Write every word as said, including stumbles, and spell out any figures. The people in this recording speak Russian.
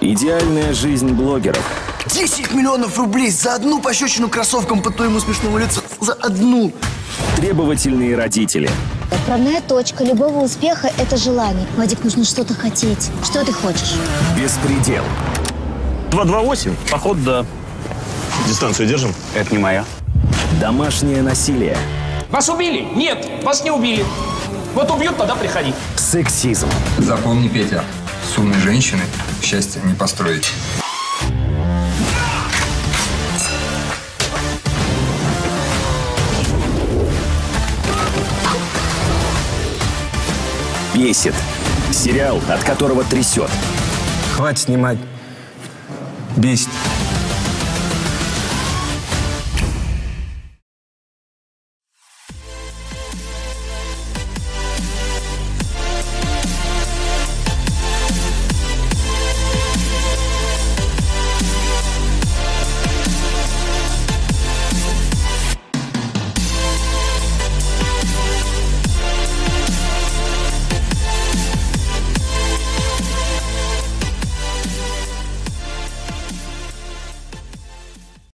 Идеальная жизнь блогеров. десять миллионов рублей за одну пощечину кроссовкам по твоему смешному лицу. За одну. Требовательные родители. Отправная точка любого успеха – это желание. Вадик, нужно что-то хотеть. Что ты хочешь? Беспредел. два два восемь? Поход, да. Дистанцию держим? Это не моя. Домашнее насилие. Вас убили? Нет, вас не убили. Вот убьют, тогда приходи. Сексизм. Запомни, Петя, с умной женщины счастья не построить. Бесит. Сериал, от которого трясет. Хватит снимать. Бесит.